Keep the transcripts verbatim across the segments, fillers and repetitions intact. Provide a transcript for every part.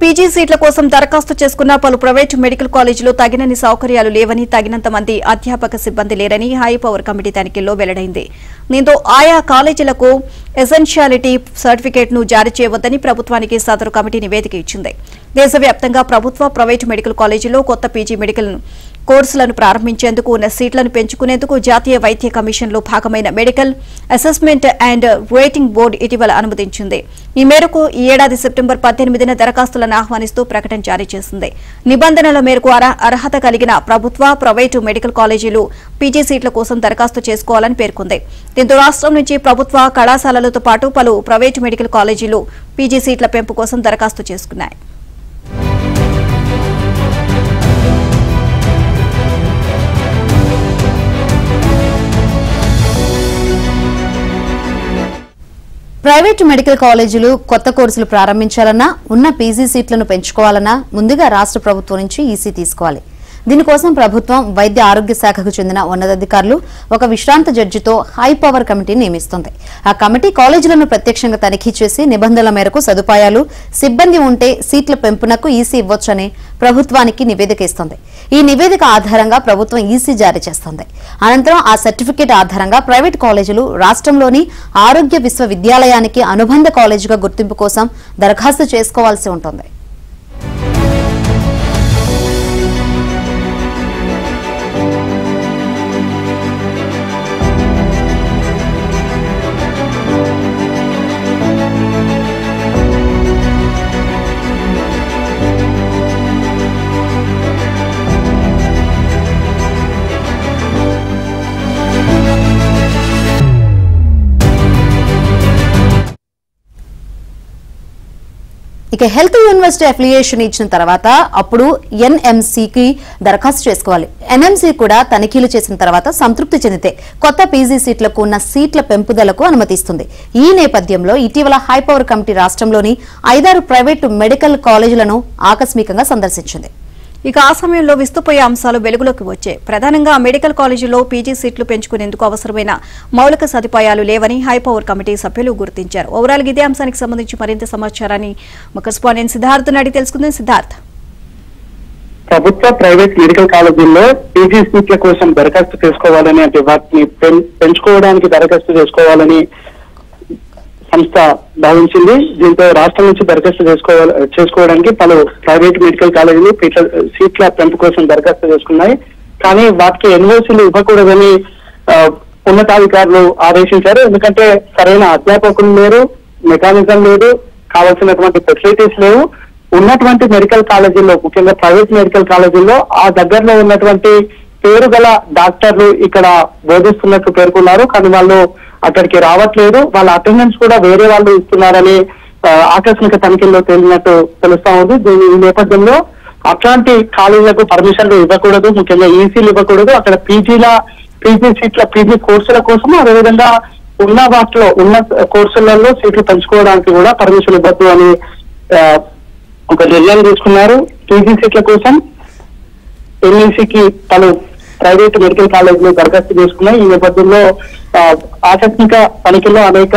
PG సీట్ల కోసం దరఖాస్తు చేసుకున్న పలు ప్రైవేట్ మెడికల్ కాలేజీలో తగినన్ని సౌకర్యాలు లేవని తగినంత మంది అధ్యాపక సిబ్బంది లేరని హై పవర్ కమిటీ తనిఖీలో వెల్లడైంది. దీంతో ఆయా కాలేజీలకు ఎసెన్షియాలిటీ సర్టిఫికేట్ ను జారీ చేయవద్దని ప్రభుత్వానికి సదరు కమిటీ నివేదిక ఇచ్చింది. దేశవ్యాప్తంగా ప్రభుత్వ ప్రైవేట్ మెడికల్ కాలేజీలో కొత్త పీజీ మెడికల్ కోర్సులను ప్రారంభించేందుకు ఉన్న సీట్లను పెంచుకునేందుకు జాతీయ వైద్య కమిషన్లో భాగమైన medical assessment and rating board ఇటీవల అనుమతించింది. ఈ మేరకు ఈ ఏడాది సెప్టెంబర్ పద్దెనిమిదిన దరఖాస్తులను ఆహ్వానిస్తూ ప్రకటన జారీ చేసింది. నిబంధనల మేరకు అర్హత కలిగిన ప్రభుత్వ ప్రైవేటు మెడికల్ కాలేజీలు పీజీ సీట్ల కోసం దరఖాస్తు చేసుకోవాలని పేర్కొంది. దీంతో రాష్ట్రం నుంచి ప్రభుత్వ కళాశాలలతో పాటు పలు ప్రైవేటు మెడికల్ కాలేజీలు పీజీ సీట్ల పెంపు కోసం దరఖాస్తు చేసుకున్నాయి. ప్రైవేటు మెడికల్ కాలేజీలు కొత్త కోర్సులు ప్రారంభించాలన్నా ఉన్న పీజీ సీట్లను పెంచుకోవాలన్నా ముందుగా రాష్ట్ర ప్రభుత్వం నుంచి ఈసీ తీసుకోవాలి. దీనికోసం ప్రభుత్వం వైద్య ఆరోగ్య శాఖకు చెందిన ఉన్నతాధికారులు ఒక విశ్రాంత జడ్జితో హై పవర్ కమిటీ నియమిస్తుంది. ఆ కమిటీ కాలేజీలను ప్రత్యక్షంగా తనిఖీ చేసి నిబంధనల మేరకు సదుపాయాలు సిబ్బంది ఉంటే సీట్ల పెంపునకు ఈసీ ఇవ్వొచ్చని ప్రభుత్వానికి నివేదిక ఇస్తుంది. ఈ నివేదిక ఆధారంగా ప్రభుత్వం ఈసీ జారీ చేస్తుంది. అనంతరం ఆ సర్టిఫికేట్ ఆధారంగా ప్రైవేట్ కాలేజీలు రాష్ట్రంలోని ఆరోగ్య విశ్వవిద్యాలయానికి అనుబంధ కాలేజీగా గుర్తింపు కోసం దరఖాస్తు చేసుకోవాల్సి ఉంటుంది. ఇక హెల్త్ యూనివర్సిటీ అఫిలియేషన్ ఇచ్చిన తర్వాత అప్పుడు ఎన్ఎంసీకి దరఖాస్తు చేసుకోవాలి. ఎన్ఎంసీ కూడా తనిఖీలు చేసిన తర్వాత సంతృప్తి చెందితే కొత్త పీజీ సీట్లకు ఉన్న సీట్ల పెంపుదలకు అనుమతిస్తుంది. ఈ నేపథ్యంలో ఇటీవల హై పవర్ కమిటీ రాష్ట్రంలోని ఐదారు ప్రైవేటు మెడికల్ కాలేజీలను ఆకస్మికంగా సందర్శించింది. ఇక ఆ సమయంలో విస్తుపోయే అంశాలు వెలుగులోకి వచ్చాయి. ప్రధానంగా మెడికల్ కాలేజీలో పీజీ సీట్లు పెంచుకునేందుకు అవసరమైన మౌలిక సదుపాయాలు లేవని హై పవర్ కమిటీ సభ్యులు గుర్తించారు. ఓవరాల్ ఇదే అంశానికి సంబంధించి మరింత సమాచారాన్ని మా కరెస్పాండెంట్ సిద్ధార్థ్ అడిగి తెలుసుకుందాం. సిద్ధార్థ్, ప్రభుత్వ ప్రైవేట్ మెడికల్ కాలేజీల్లో పీజీ సీట్ల కోసం దరఖాస్తు చేసుకోవాలని, అంటే వాటిని పెంచుకోవడానికి దరఖాస్తు చేసుకోవాలని సంస్థ భావించింది. దీంతో రాష్ట్రం నుంచి దరఖాస్తు చేసుకోవాలి చేసుకోవడానికి పలు ప్రైవేట్ మెడికల్ కాలేజీలు సీట్ల పెంపు కోసం దరఖాస్తు చేసుకున్నాయి. కానీ వాటికి ఎన్ఓసీలు ఇవ్వకూడదని ఉన్నతాధికారులు ఆదేశించారు. ఎందుకంటే సరైన అధ్యాపకులు లేరు, మెకానిజం లేదు, కావాల్సినటువంటి ఫెసిలిటీస్ లేవు. ఉన్నటువంటి మెడికల్ కాలేజీల్లో, ముఖ్యంగా ప్రైవేట్ మెడికల్ కాలేజీల్లో ఆ దగ్గరలో ఉన్నటువంటి పేరు గల డాక్టర్లు ఇక్కడ బోధిస్తున్నట్లు పేర్కొన్నారు. కానీ వాళ్ళు అక్కడికి రావట్లేదు, వాళ్ళ అటెండెన్స్ కూడా వేరే వాళ్ళు ఇస్తున్నారని ఆకస్మిక తనిఖీల్లో తేలినట్టు తెలుస్తా ఉంది. దీని ఈ నేపథ్యంలో అట్లాంటి కాలేజీలకు పర్మిషన్లు ఇవ్వకూడదు, ముఖ్యంగా ఈసీలు ఇవ్వకూడదు. అక్కడ పీజీల పీజీ సీట్ల పీజీ కోర్సుల కోసం, అదేవిధంగా ఉన్న వాటిలో ఉన్న కోర్సులలో సీట్లు పెంచుకోవడానికి కూడా పర్మిషన్ ఇవ్వద్దు అని ఒక నిర్ణయం తీసుకున్నారు. పీజీ సీట్ల కోసం ఎన్ఈసీకి పలు ప్రైవేట్ మెడికల్ కాలేజీలు దరఖాస్తు చేసుకున్నాయి. ఈ నేపథ్యంలో ఆకస్మిక తనిఖీల్లో అనేక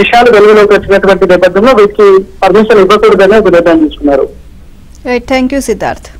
విషయాలు వెలుగులోకి వచ్చినటువంటి నేపథ్యంలో వీటికి పర్మిషన్ ఇవ్వకూడదని నిర్ణయం తీసుకున్నారు. Thank you Siddharth.